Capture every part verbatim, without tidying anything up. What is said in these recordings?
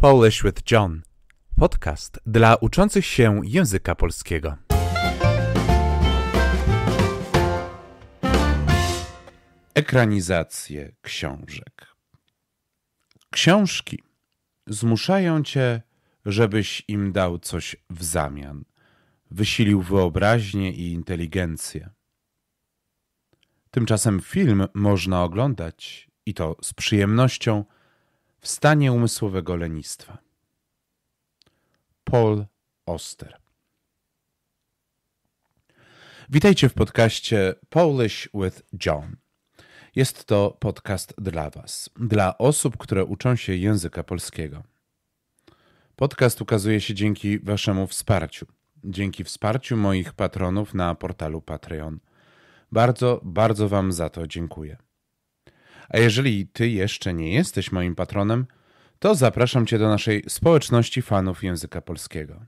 Polish with John. Podcast dla uczących się języka polskiego. Ekranizacje książek. Książki zmuszają cię, żebyś im dał coś w zamian. Wysilił wyobraźnię i inteligencję. Tymczasem film można oglądać, i to z przyjemnością, w stanie umysłowego lenistwa. Paul Auster. Witajcie w podcaście Polish with John. Jest to podcast dla Was, dla osób, które uczą się języka polskiego. Podcast ukazuje się dzięki Waszemu wsparciu, dzięki wsparciu moich patronów na portalu Patreon. Bardzo, bardzo Wam za to dziękuję. A jeżeli Ty jeszcze nie jesteś moim patronem, to zapraszam Cię do naszej społeczności fanów języka polskiego.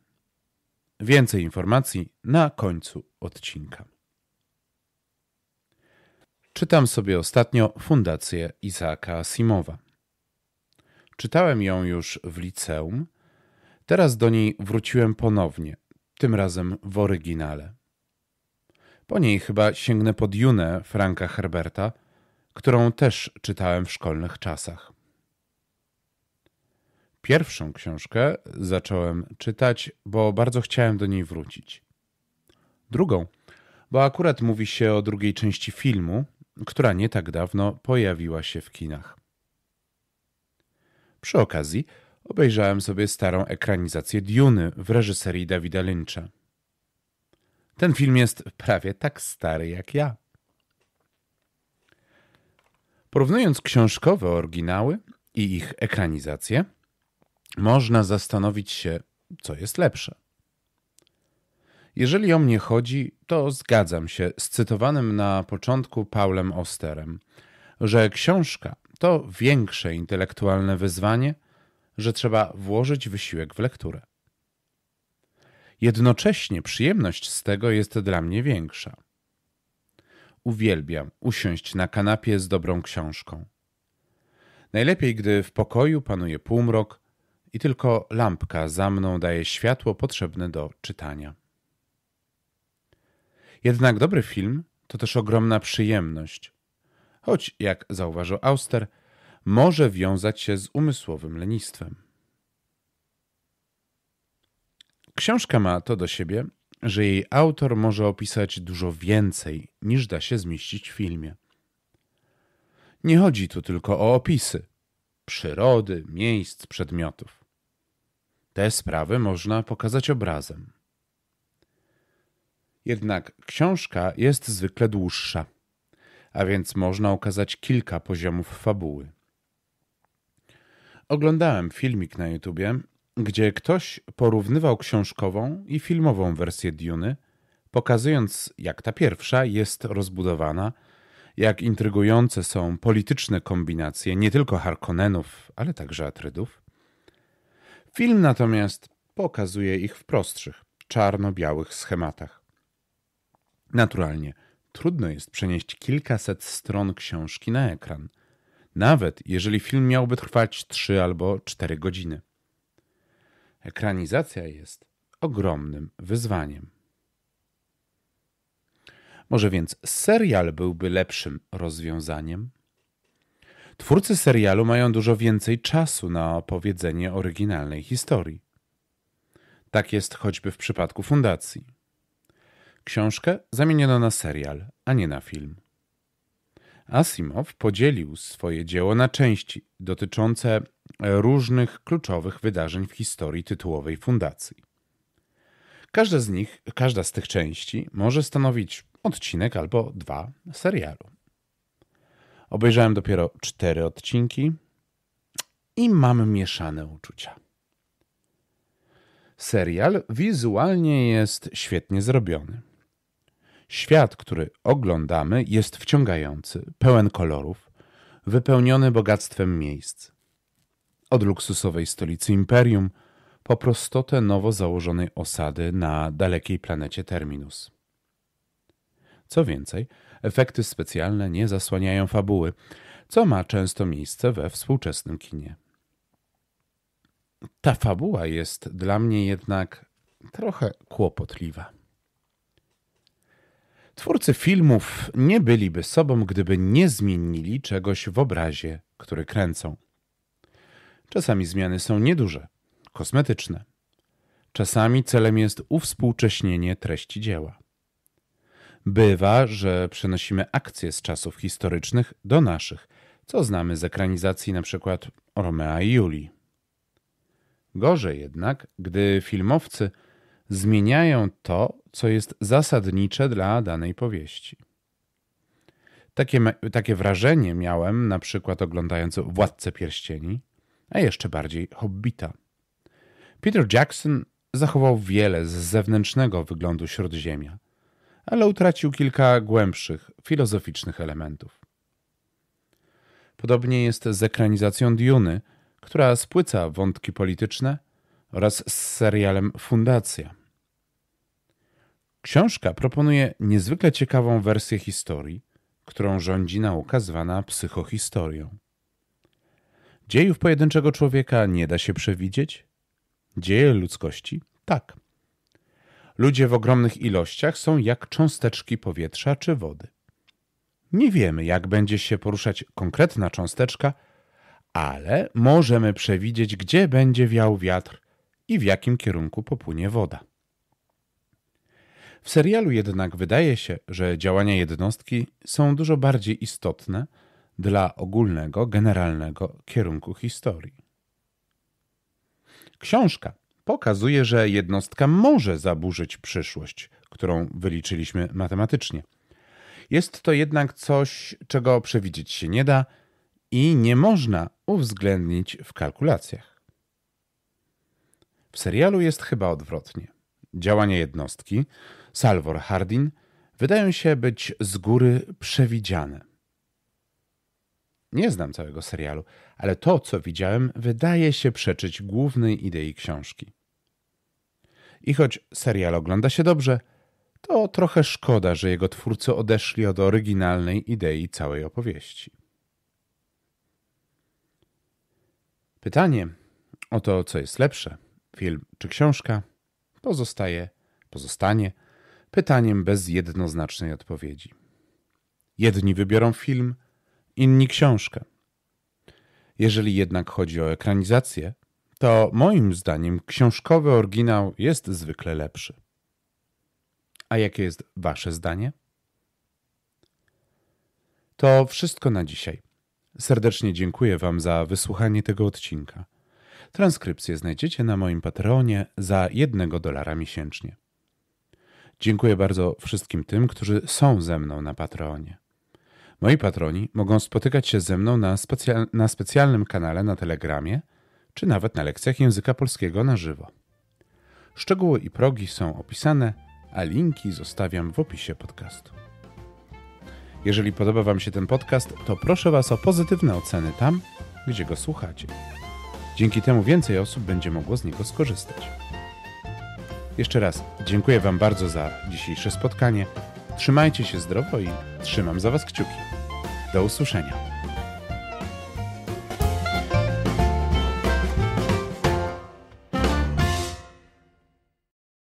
Więcej informacji na końcu odcinka. Czytam sobie ostatnio Fundację Izaaka Asimowa. Czytałem ją już w liceum, teraz do niej wróciłem ponownie, tym razem w oryginale. Po niej chyba sięgnę po Diunę Franka Herberta, którą też czytałem w szkolnych czasach. Pierwszą książkę zacząłem czytać, bo bardzo chciałem do niej wrócić. Drugą, bo akurat mówi się o drugiej części filmu, która nie tak dawno pojawiła się w kinach. Przy okazji obejrzałem sobie starą ekranizację Diuny w reżyserii Davida Lyncha. Ten film jest prawie tak stary jak ja. Porównując książkowe oryginały i ich ekranizacje, można zastanowić się, co jest lepsze. Jeżeli o mnie chodzi, to zgadzam się z cytowanym na początku Paulem Austerem, że książka to większe intelektualne wyzwanie, że trzeba włożyć wysiłek w lekturę. Jednocześnie przyjemność z tego jest dla mnie większa. Uwielbiam usiąść na kanapie z dobrą książką. Najlepiej, gdy w pokoju panuje półmrok i tylko lampka za mną daje światło potrzebne do czytania. Jednak dobry film to też ogromna przyjemność, choć, jak zauważył Auster, może wiązać się z umysłowym lenistwem. Książka ma to do siebie, że jej autor może opisać dużo więcej, niż da się zmieścić w filmie. Nie chodzi tu tylko o opisy przyrody, miejsc, przedmiotów. Te sprawy można pokazać obrazem. Jednak książka jest zwykle dłuższa, a więc można ukazać kilka poziomów fabuły. Oglądałem filmik na YouTubie, gdzie ktoś porównywał książkową i filmową wersję Diuny, pokazując, jak ta pierwsza jest rozbudowana, jak intrygujące są polityczne kombinacje nie tylko Harkonnenów, ale także Atrydów. Film natomiast pokazuje ich w prostszych, czarno-białych schematach. Naturalnie, trudno jest przenieść kilkaset stron książki na ekran, nawet jeżeli film miałby trwać trzy albo cztery godziny. Ekranizacja jest ogromnym wyzwaniem. Może więc serial byłby lepszym rozwiązaniem? Twórcy serialu mają dużo więcej czasu na opowiedzenie oryginalnej historii. Tak jest choćby w przypadku Fundacji. Książkę zamieniono na serial, a nie na film. Asimow podzielił swoje dzieło na części dotyczące różnych kluczowych wydarzeń w historii tytułowej Fundacji. Każda z nich, każda z tych części może stanowić odcinek albo dwa serialu. Obejrzałem dopiero cztery odcinki i mam mieszane uczucia. Serial wizualnie jest świetnie zrobiony. Świat, który oglądamy, jest wciągający, pełen kolorów, wypełniony bogactwem miejsc. Od luksusowej stolicy Imperium po prostotę nowo założonej osady na dalekiej planecie Terminus. Co więcej, efekty specjalne nie zasłaniają fabuły, co ma często miejsce we współczesnym kinie. Ta fabuła jest dla mnie jednak trochę kłopotliwa. Twórcy filmów nie byliby sobą, gdyby nie zmienili czegoś w obrazie, który kręcą. Czasami zmiany są nieduże, kosmetyczne. Czasami celem jest uwspółcześnienie treści dzieła. Bywa, że przenosimy akcje z czasów historycznych do naszych, co znamy z ekranizacji np. Romea i Julii. Gorzej jednak, gdy filmowcy zmieniają to, co jest zasadnicze dla danej powieści. Takie, takie wrażenie miałem na przykład oglądając Władcę Pierścieni, a jeszcze bardziej Hobbita. Peter Jackson zachował wiele z zewnętrznego wyglądu Śródziemia, ale utracił kilka głębszych, filozoficznych elementów. Podobnie jest z ekranizacją Diuny, która spłyca wątki polityczne, oraz z serialem Fundacja. Książka proponuje niezwykle ciekawą wersję historii, którą rządzi nauka zwana psychohistorią. Dziejów pojedynczego człowieka nie da się przewidzieć, dzieje ludzkości tak. Ludzie w ogromnych ilościach są jak cząsteczki powietrza czy wody. Nie wiemy, jak będzie się poruszać konkretna cząsteczka, ale możemy przewidzieć, gdzie będzie wiał wiatr i w jakim kierunku popłynie woda. W serialu jednak wydaje się, że działania jednostki są dużo bardziej istotne dla ogólnego, generalnego kierunku historii. Książka pokazuje, że jednostka może zaburzyć przyszłość, którą wyliczyliśmy matematycznie. Jest to jednak coś, czego przewidzieć się nie da i nie można uwzględnić w kalkulacjach. W serialu jest chyba odwrotnie. Działania jednostki, Salvor Hardin, wydają się być z góry przewidziane. Nie znam całego serialu, ale to, co widziałem, wydaje się przeczyć głównej idei książki. I choć serial ogląda się dobrze, to trochę szkoda, że jego twórcy odeszli od oryginalnej idei całej opowieści. Pytanie o to, co jest lepsze, film czy książka, pozostaje, pozostanie pytaniem bez jednoznacznej odpowiedzi. Jedni wybiorą film, inni książkę. Jeżeli jednak chodzi o ekranizację, to moim zdaniem książkowy oryginał jest zwykle lepszy. A jakie jest wasze zdanie? To wszystko na dzisiaj. Serdecznie dziękuję wam za wysłuchanie tego odcinka. Transkrypcję znajdziecie na moim Patreonie za jednego dolara miesięcznie. Dziękuję bardzo wszystkim tym, którzy są ze mną na Patreonie. Moi patroni mogą spotykać się ze mną na, specja- na specjalnym kanale na Telegramie, czy nawet na lekcjach języka polskiego na żywo. Szczegóły i progi są opisane, a linki zostawiam w opisie podcastu. Jeżeli podoba wam się ten podcast, to proszę was o pozytywne oceny tam, gdzie go słuchacie. Dzięki temu więcej osób będzie mogło z niego skorzystać. Jeszcze raz dziękuję wam bardzo za dzisiejsze spotkanie. Trzymajcie się zdrowo i trzymam za was kciuki. Do usłyszenia.